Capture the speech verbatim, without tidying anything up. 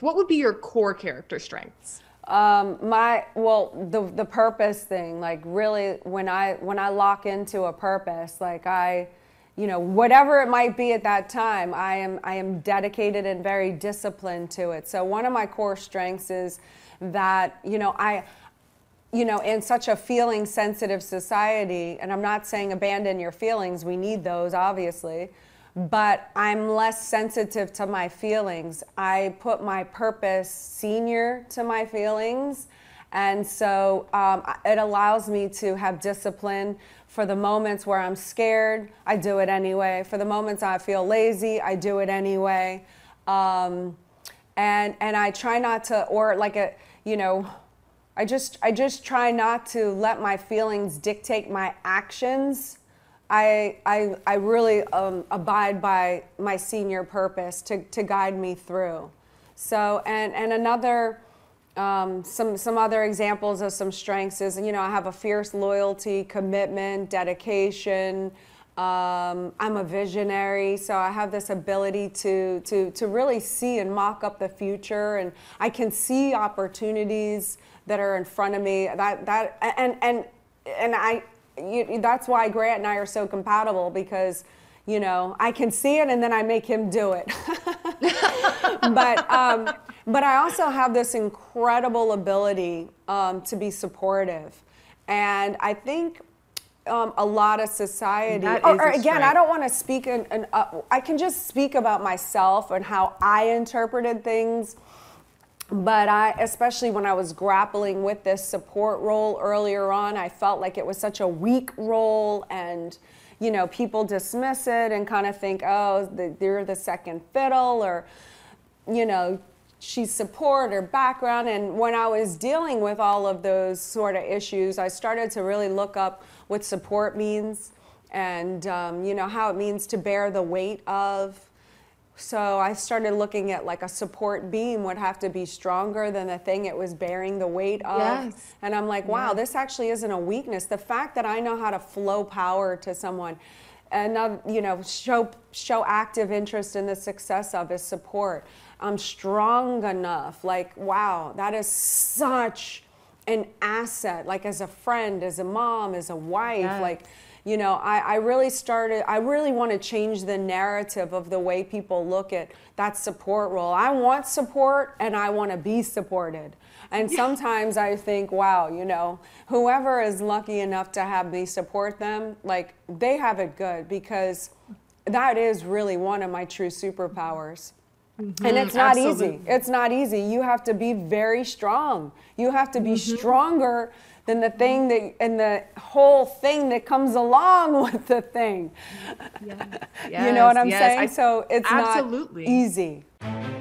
What would be your core character strengths? Um, my, well, the, the purpose thing, like really when I, when I lock into a purpose, like I, you know, whatever it might be at that time, I am, I am dedicated and very disciplined to it. So one of my core strengths is that, you know, I, you know, in such a feeling sensitive society, and I'm not saying abandon your feelings, we need those obviously, but I'm less sensitive to my feelings. I put my purpose senior to my feelings. And so um, it allows me to have discipline for the moments where I'm scared, I do it anyway. For the moments I feel lazy, I do it anyway. Um, and, and I try not to, or like a, you know, I just, I just try not to let my feelings dictate my actions. I, I, I really um, abide by my senior purpose to, to guide me through. So, and, and another, um, some, some other examples of some strengths is, you know, I have a fierce loyalty, commitment, dedication. Um, I'm a visionary, so I have this ability to, to, to really see and mock up the future, and I can see opportunities that are in front of me. That, that, and, and, and I, you, that's why Grant and I are so compatible, because, you know, I can see it and then I make him do it. but, um, but I also have this incredible ability um, to be supportive. And I think um, a lot of society, or, or again, strength. I don't want to speak, in, in, uh, I can just speak about myself and how I interpreted things. But I, especially when I was grappling with this support role earlier on, I felt like it was such a weak role, and, you know, people dismiss it and kind of think, oh, they're the second fiddle, or, you know, she's support or background. And when I was dealing with all of those sort of issues, I started to really look up what support means and, um, you know, how it means to bear the weight of. So I started looking at like a support beam would have to be stronger than the thing it was bearing the weight of. Yes. And I'm like, wow, yeah. This actually isn't a weakness. The fact that I know how to flow power to someone and, uh, you know, show, show active interest in the success of is support. I'm strong enough. Like, wow, that is such an asset. Like as a friend, as a mom, as a wife, yes. like. You know, I, I really started, I really want to change the narrative of the way people look at that support role. I want support and I want to be supported. And sometimes I think, wow, you know, whoever is lucky enough to have me support them, like they have it good, because that is really one of my true superpowers. Mm-hmm. And it's not Absolutely. easy. It's not easy. You have to be very strong. You have to be mm-hmm. stronger than the thing that, and the whole thing that comes along with the thing. Yes. Yes. You know what I'm yes. saying? I, so it's Absolutely. not easy.